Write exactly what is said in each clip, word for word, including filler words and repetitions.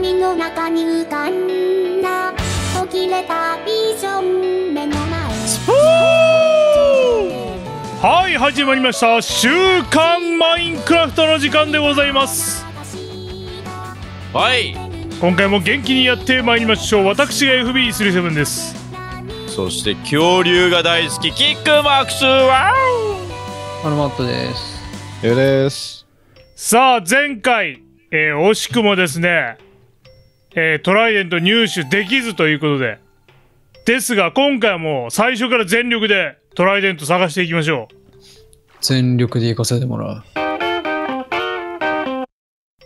鏡の中に浮かんだ途切れたビジョン目の前。はい、始まりました「週刊マインクラフト」の時間でございます。はい、今回も元気にやってまいりましょう。私が エフビーさんじゅうなな です。そして恐竜が大好きキックマックスはアルマットです。エルです。さあ前回、えー、惜しくもですね、えー、トライデント入手できずということでですが、今回はもう最初から全力でトライデント探していきましょう。全力で行かせてもらう。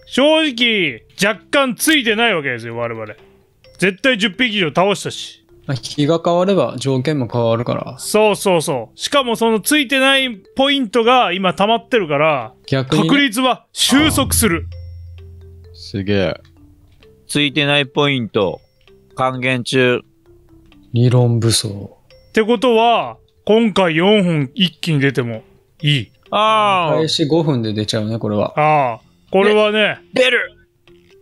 正直若干ついてないわけですよ我々。絶対じゅっぴき以上倒したし、日が変われば条件も変わるから。そうそうそう。しかもそのついてないポイントが今溜まってるから逆に、ね、確率は収束する。すげえ。ついてないポイント還元中。理論武装ってことは今回よんほん一気に出てもいい。ああ、開始ごふんで出ちゃうねこれは。ああ、これはね出る。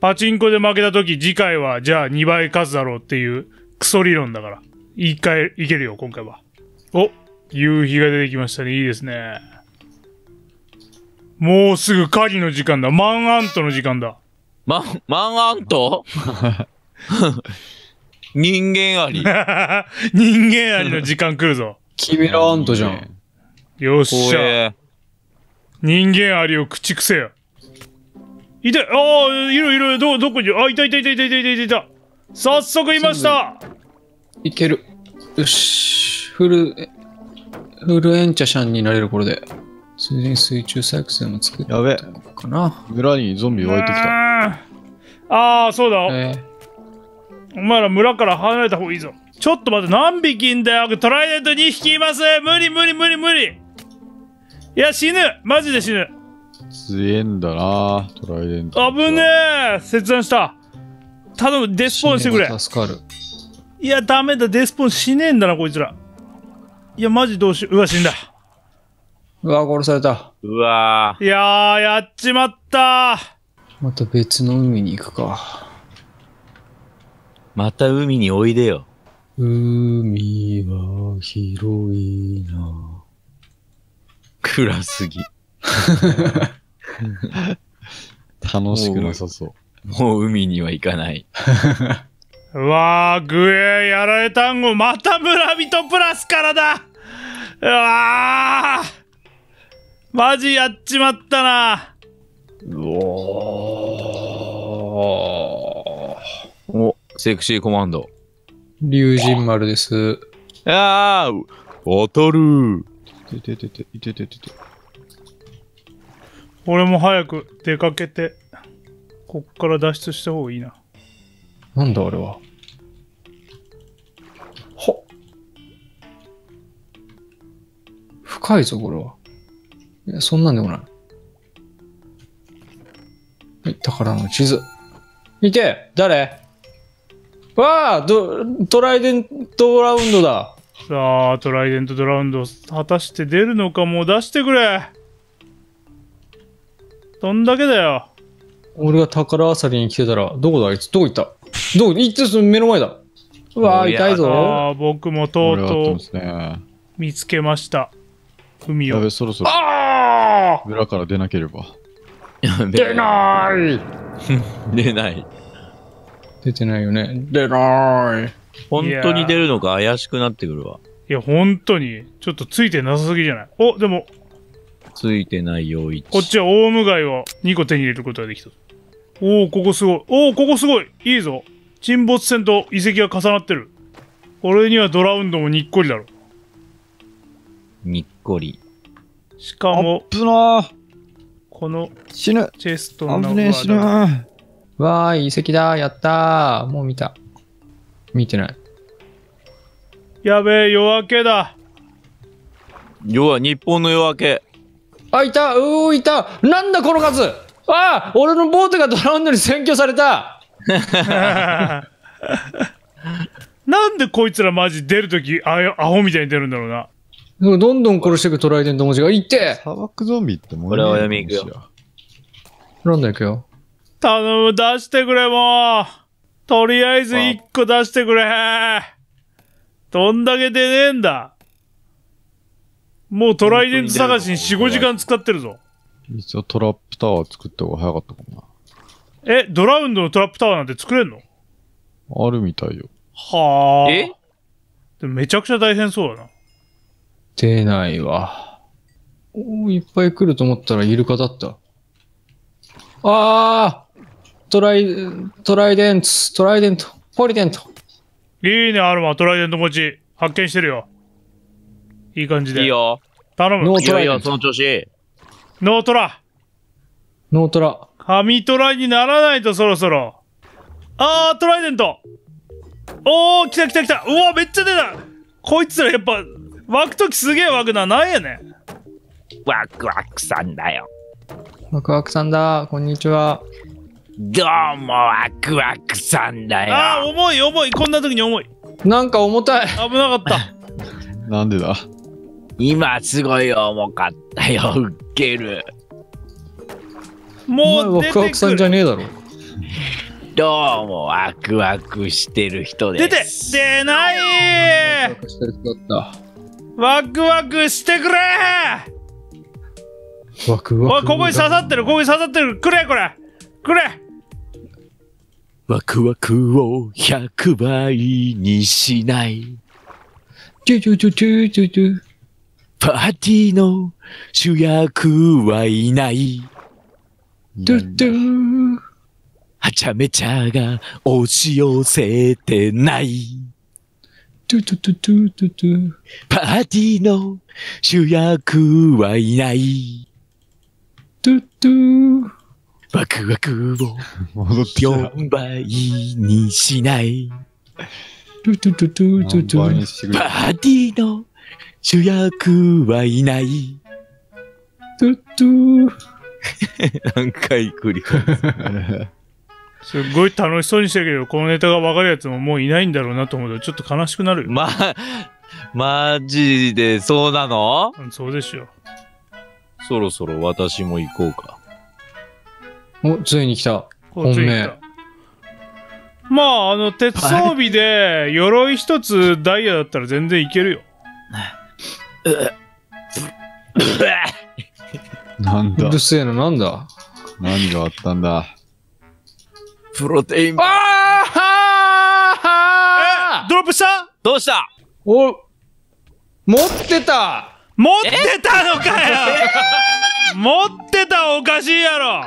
パチンコで負けた時次回はじゃあにばい勝つだろうっていうクソ理論だから、一回いけるよ、今回は。お、夕日が出てきましたね。いいですね。もうすぐ狩りの時間だ。マンアントの時間だ。マン、マンアント人間アリ。人間アリの時間来るぞ。キメラアントじゃん。よっしゃ。人間アリを駆逐せよ。いた、ああ、いるいる、ど、どこに、あ、いたいたいたいたいたいたいた。早速いました。いける。よし、フルフルエンチャシャンになれる。これでついでに水中作戦も作ってやべかな。村にゾンビ湧いてきた。ああそうだ、えー、お前ら村から離れた方がいいぞ。ちょっと待って、何匹いんだよ。トライデントにひきいます。無理無理無理無理。いや死ぬ、マジで死ぬ。強えんだなトライデント。危ねえ、切断した。頼む、デスポーンしてくれ。助かる。いやダメだ、デスポーンしねえんだなこいつら。いやマジどうしよう。うわ死んだ。うわ殺された。うわー、いやーやっちまった。また別の海に行くか。また海においでよ。海は広いな。暗すぎ。楽しくなさそう。もう海には行かない。うわー、グエーやられたんご。また村人プラスからだ。うわー、マジやっちまったな。うおー。お、セクシーコマンド。龍神丸です。あー、渡る。てててててててて。俺も早く出かけて。こっから脱出した方がいいな。なんだあれは。ほっ、深いぞこれは。いやそんなんでもない。はい、宝の地図見て。誰わあ、どトライデントラウンドだ。さあトライデントラウンド果たして出るのか。もう出してくれ。どんだけだよ。俺が宝あさりに来てたら、どこだあいつ、どこ行った、どこ行って、その目の前だ。うわー、痛いぞ。あー、僕もとうとう見つけました。海を。そろそろあー村から出なければ。出ない出ない。出てないよね。出ない。本当に出るのか怪しくなってくるわ。いや、本当に。ちょっとついてなさすぎじゃない。お、でも。ついてないよ、いち。こっちはオウム貝をにこ手に入れることができた。おお、ここすごい。おお、ここすごい。いいぞ。沈没船と遺跡が重なってる。俺にはドラウンドもにっこりだろ。にっこり。しかも、あっぶなー。このチェストの中に。死ぬ。わーい、遺跡だ。やったー。もう見た。見てない。やべえ、夜明けだ。要は日本の夜明け。あ、いた、うー、いた、なんだこの数。ああ、俺のボートがドラウンドに占拠された。なんでこいつらマジ出るとき、あ、アホみたいに出るんだろうな。どんどん殺してくトライデント文字がいって。砂漠ゾンビってもんね。俺は闇行くよ。ランダ行くよ。頼む、出してくれ、もう。とりあえず一個出してくれ。どんだけ出ねえんだ。もうトライデント探しによん、ごじかん使ってるぞ。一応トラップタワー作った方が早かったかもな。え、ドラウンドのトラップタワーなんて作れんの？あるみたいよ。はぁ。え？でもめちゃくちゃ大変そうだな。出ないわ。おー、いっぱい来ると思ったらイルカだった。あー！トライ、トライデント、トライデント、ポリデント。いいね、アルマ、トライデント持ち。発見してるよ。いい感じで。いいよ。頼む。ノートライデント。いやいや、その調子。ノートラ。ノートラ。神トラにならないとそろそろ。あー、トライデント。おー、来た来た来た。うわ、めっちゃ出た。こいつらやっぱ、湧くときすげえ湧くな。なんやねん。ワクワクさんだよ。ワクワクさんだ。こんにちは。どうも、ワクワクさんだよ。あー、重い重い。こんなときに重い。なんか重たい。危なかった。なんでだ。今すごい重かったよ。ウケる。もう出てくる。ワクワクさんじゃねえだろ。どうもワクワクしてる人です。出て出ない。ワクワクしてる人だった。ワクワクしてくれ。ワクワク。ここに刺さってる。ここに刺さってる。くれこれ。くれ。ワクワクをひゃくばいにしない。チュチュチュチュチュチュ。パーティーの主役はいない。ドゥドゥ。はちゃめちゃが押し寄せてない。ドゥドゥドゥドゥドゥ。パーティーの主役はいない。ドゥドゥ。ワクワクをよんばいにしない。パーティーの主役はいない。何回繰り返す。すごい楽しそうにしてるけど、このネタが分かるやつももういないんだろうなと思うと、ちょっと悲しくなるよ。ま、マジでそうなの？そうですよ。そろそろ私も行こうか。お、ついに来た。本命。まあ、あの、鉄装備で、鎧一つダイヤだったら全然いけるよ。なんだ。うるせえな、なんだ。何があったんだ。プロテインバー。あー！え！ドロップした？どうした？お、持ってた！持ってたのかよ！持ってたおかしいやろ！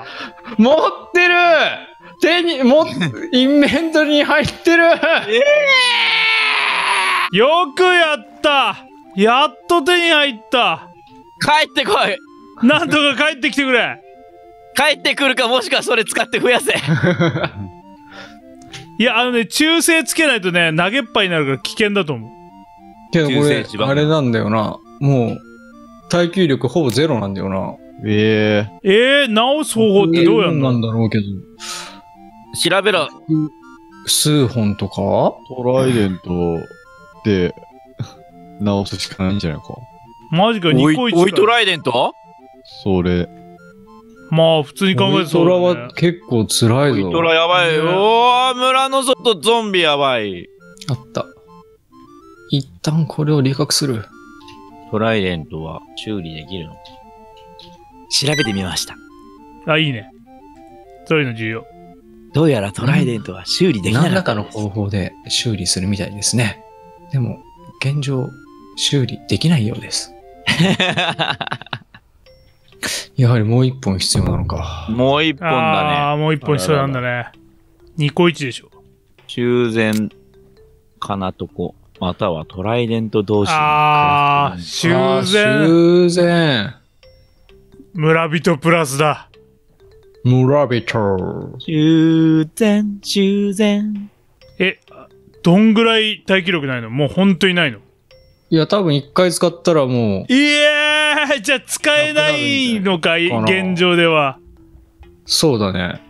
持ってる！手に、も、インベントに入ってる。えー、よくやった。やっと手に入った。帰ってこい。なんとか帰ってきてくれ。帰ってくるか、もしくはそれ使って増やせ。いや、あのね、中性つけないとね、投げっぱになるから危険だと思う。けどこれ、あれなんだよな。もう、耐久力ほぼゼロなんだよな。えー、えー、直す方法ってどうやんの？なんだろうけど。調べろ。数本とかトライデントで直すしかないんじゃないか。マジか、にこいち。おいトライデント？それ。まあ、普通に考えてそうだね。おいトラは結構辛いぞ。おいトラやばいよ。おー、村の外ゾンビやばい。あった。一旦これを理覚する。トライデントは修理できるの？調べてみました。あ、いいね。そういうの重要。どうやらトライデントは修理できない。何らかの方法で修理するみたいですね。でも、現状、修理できないようです。やはりもう一本必要なのか。もう一本だね。ああ、もう一本必要なんだね。にこいちでしょ。修繕かなとこ、またはトライデント同士の。ああ、修繕。修繕。村人プラスだ。村人。修繕、修繕。え、どんぐらい耐久力ないの？もうほんとにないの？いや、多分一回使ったらもう。いやー、じゃあ使えないのか、現状では。そうだね。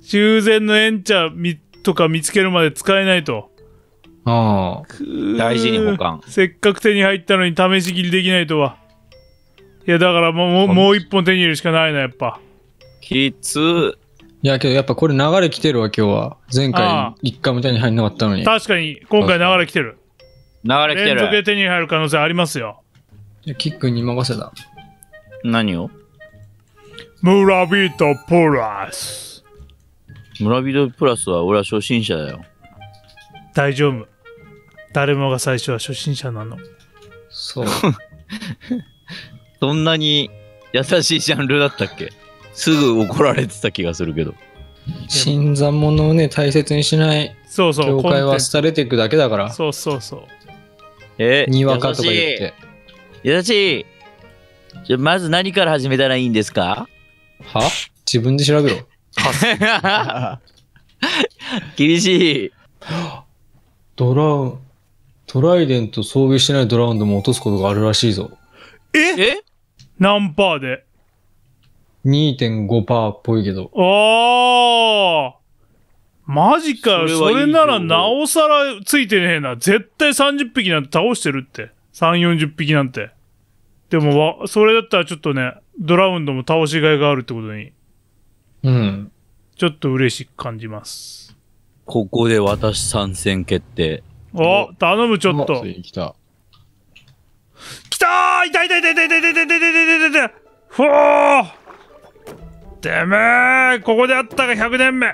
修繕のエンチャーとか見つけるまで使えないと。ああ。大事に保管。せっかく手に入ったのに試し切りできないとは。いや、だからもう、もう一本手に入れるしかないな、やっぱ。きつー。いやけどやっぱこれ流れ来てるわ今日は。前回いっかいめに入んなかったのに。確かに今回流れ来てる。流れ来てる。連続で手に入る可能性ありますよ。じゃあキックに任せた。何を？ムラビートプラス。ムラビートプラスは俺は初心者だよ。大丈夫。誰もが最初は初心者なの。そう。そんなに優しいジャンルだったっけ？すぐ怒られてた気がするけど。新参者をね、大切にしない業界は廃れていくだけだから。そうそうそう。えー、にわかとか言って。優しい。じゃあまず何から始めたらいいんですか？は？自分で調べろ。厳しい。ドラウン、トライデント装備してないドラウンドも落とすことがあるらしいぞ。え？え？何パーで？ にてんごパーセント っぽいけど。ああ、マジかよ。それならなおさらついてねえな。絶対さんじゅっぴきなんて倒してるって。さんじゅう、よんじゅっぴきなんて。でも、それだったらちょっとね、ドラウンドも倒しがいがあるってことに。うん。ちょっと嬉しく感じます。ここで私参戦決定。お、頼むちょっと。来た。来たー！痛い痛い痛い痛い痛い痛い痛い痛い痛い痛い。ふぉー！てめえ、ここであったがひゃくねんめ。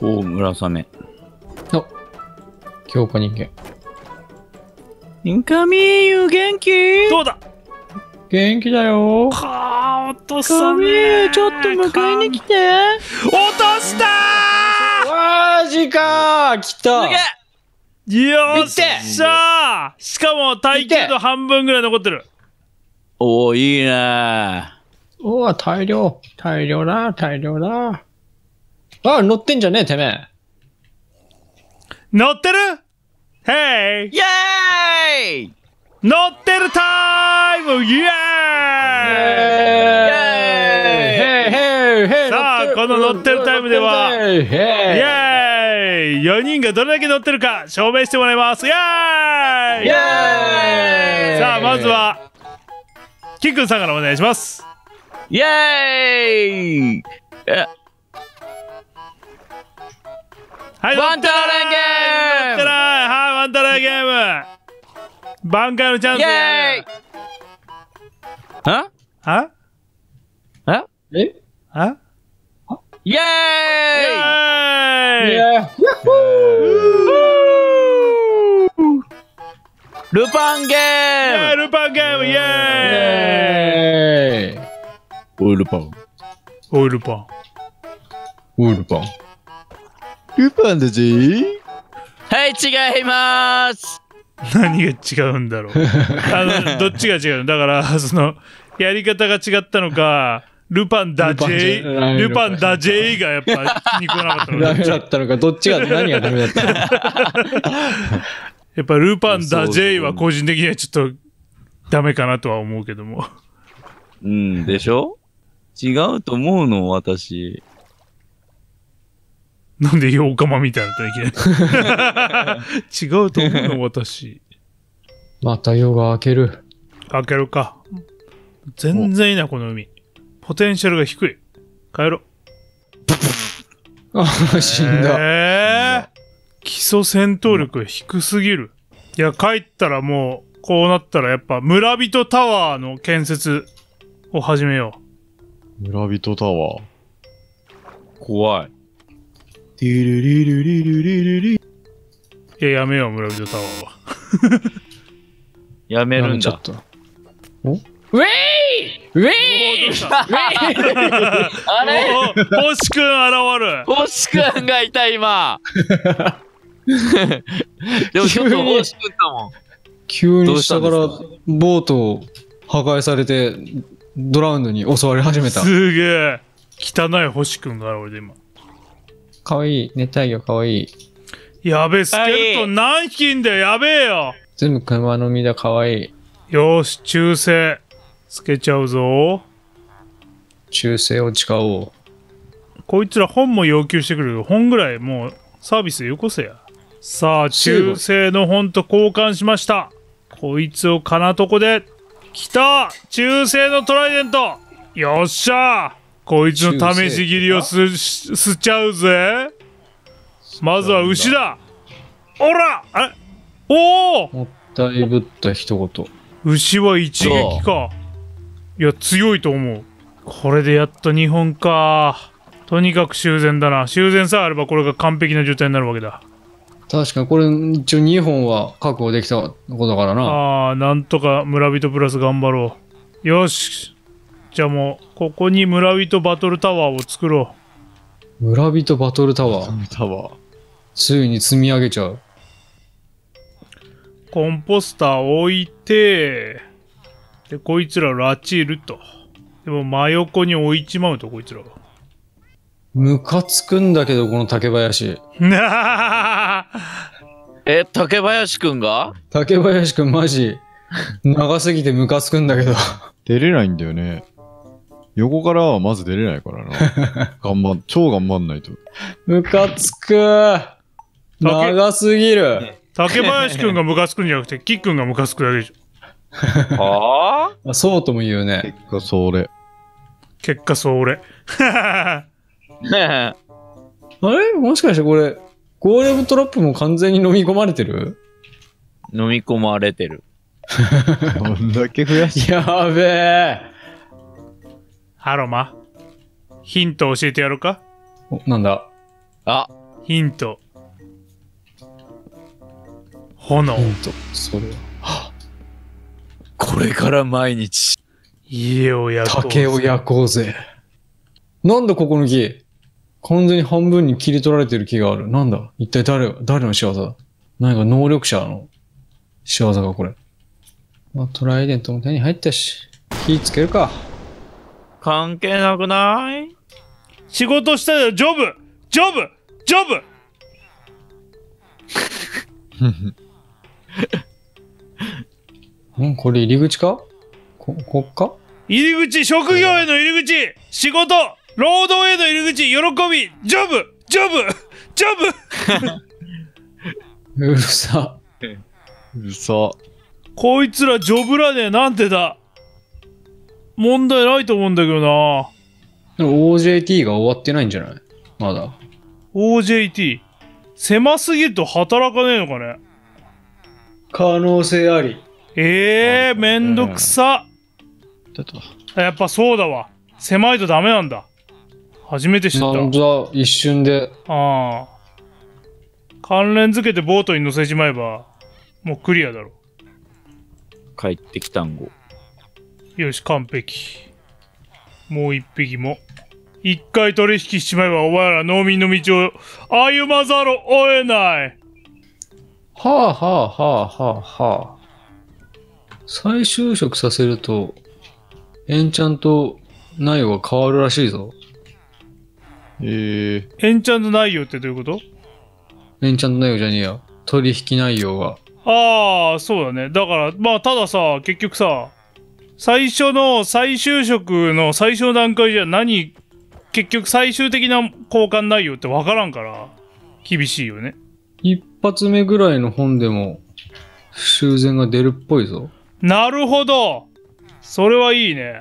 おお、村雨。お、強化人間。人間みーゆ、元気？どうだ？元気だよ。かー、落としたね。ちょっと迎えに来て。落としたー！マジかー！来た。よっしゃー！しかも体型の半分ぐらい残ってる。おお、いいねー。おぉ、大量、大量だ、大量だ。ああ、乗ってんじゃねえ、てめえ。乗ってる？ヘイ！イェーイ！乗ってるタイム！イェーイ！イェーイ！ヘイヘイヘイ！さあ、この乗ってるタイムでは、イェーイ！ よにんがどれだけ乗ってるか証明してもらいます。イェーイ！イェーイ！さあ、まずは、キックンさんからお願いします。イェーイ！はい、ワントライゲーム！はい、ワントライゲーム！挽回のチャンス！イェーイ！は？は？は？え？は？イェーイ！イェーイ！ヤッホー！ルパンゲーム！ルパンゲーム！イェーイ！オイルパン。オイルパン。オイルパン。ルパンだぜー。はい、違いまーす。何が違うんだろう。あの、どっちが違うのだから、その、やり方が違ったのか、ルパンだぜー、ルパンだぜーがやっぱ気に来なかったのか。ダメだったのか、どっちが、何がダメだったのか。やっぱルパンだぜーは個人的にはちょっとダメかなとは思うけども。うん、でしょ違うと思うの私。なんでヨーカマみたいなといけない。違うと思うの私。また夜が明ける。明けるか。全然いいな、この海。ポテンシャルが低い。帰ろ。あ、死んだ。えー、基礎戦闘力低すぎる。いや、帰ったらもう、こうなったらやっぱ村人タワーの建設を始めよう。村人タワー。怖い。いや、やめよう、村人タワーは。やめるんだ。お？ウェイ！ウェイ！ウェイ！あれ？星くん現る。星くんがいた、今。でも、ちょっと星くんだもん。急に下からボートを破壊されて、ドラウンドに襲われ始めた。すげえ。汚い星くんが現れて今。かわいい。熱帯魚かわいい。やべえ、スケルトン何匹いんだよ。やべえよ。全部熊の実だ。かわいい。よし、忠誠。つけちゃうぞ。忠誠を誓おう。こいつら本も要求してくるけど、本ぐらいもうサービスよこせや。さあ、忠誠の本と交換しました。こいつをかなとこで。来た！中世のトライデント！よっしゃー！こいつの試し切りをすすっちゃうぜ。まずは牛だ。おら、あれ、おお、もったいぶった一言。牛は一撃か。いや強いと思う。これでやっとにほんか。とにかく修繕だな。修繕さえあればこれが完璧な状態になるわけだ。確かにこれ一応にほんは確保できたことだからな。ああ、なんとか村人プラス頑張ろう。よし、じゃあもうここに村人バトルタワーを作ろう。村人バトルタワー、タワーついに積み上げちゃう。コンポスター置いて、でこいつらラチールと。でも真横に置いちまうと、こいつらがムカつくんだけど、この竹林。え、竹林くんが竹林くんマジ長すぎてムカつくんだけど出れないんだよね。横からはまず出れないからな。頑張ん、超頑張んないと。ムカつくー、長すぎる。竹林くんがムカつくんじゃなくて、キッくんがムカつくだけでしょ。はあ、そうとも言うね。結果それ。結果それ。ねえ。あれ、もしかしてこれ、ゴーレムトラップも完全に飲み込まれてる？飲み込まれてる。どんだけ増やしてる。やべえ。ハロマ、ヒント教えてやろうか？お、なんだ？あ、ヒント。炎。ヒント、それは。これから毎日、家を焼こうぜ。竹を焼こうぜ。なんだここの木。完全に半分に切り取られてる木がある。なんだ一体誰、誰の仕業だ。何か能力者の仕業か、これ。まあ、トライデントも手に入ったし、火つけるか。関係なくない？仕事したよ、ジョブジョブジョブん、これ入り口か、こ、こっか、入り口、職業への入り口、仕事、労働への入り口、喜び、ジョブ、ジョブ、ジョブ。うるさ。うるさ。こいつらジョブらねえ、なんてだ。問題ないと思うんだけどな。オージェーティー が終わってないんじゃないまだ。オージェーティー？ 狭すぎると働かねえのかね。可能性あり。ええー、めんどくさ。ちょっと。やっぱそうだわ。狭いとダメなんだ。初めて知った。なんだ、一瞬で。ああ。関連付けてボートに乗せちまえば、もうクリアだろ。帰ってきたんご。よし、完璧。もう一匹も。一回取引しちまえば、お前ら農民の道を歩まざるを得ない。はあはあはあはあはあ。再就職させると、エンチャント、内容が変わるらしいぞ。ええー。エンチャント内容ってどういうこと？エンチャント内容じゃねえや。取引内容が。ああ、そうだね。だから、まあ、たださ、結局さ、最初の再就職の最初の段階じゃ何、結局最終的な交換内容って分からんから、厳しいよね。一発目ぐらいの本でも、修繕が出るっぽいぞ。なるほど。それはいいね。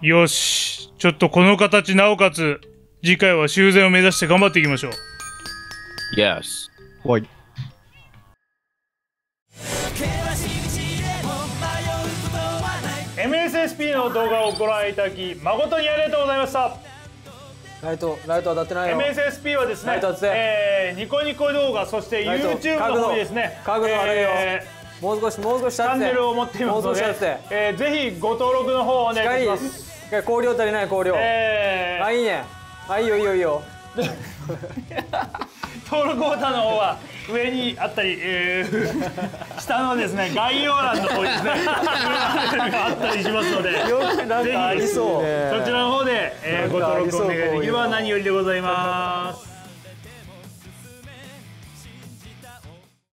よし。ちょっとこの形、なおかつ、次回は修繕を目指して頑張っていきましょう。Yes. はい。エムエスエスピー の動画をご覧いただき、誠にありがとうございました。ライト、ライト当たってないよ。エムエスエスピー はですね、えー、ニコニコ動画、そして YouTube の方にですね、もう少し、もう少しチャンネルを持っていますので、えー、ぜひご登録の方をお願いします。香料足りない香料。えー、あ、いいね。あ、いいよいいよいいよ。登録ボタンの方は上にあったり、えー、下のですね概要欄の方にですねあったりしますので、ぜひそちらの方で、えー、ご登録お願いできれば何よりでございます。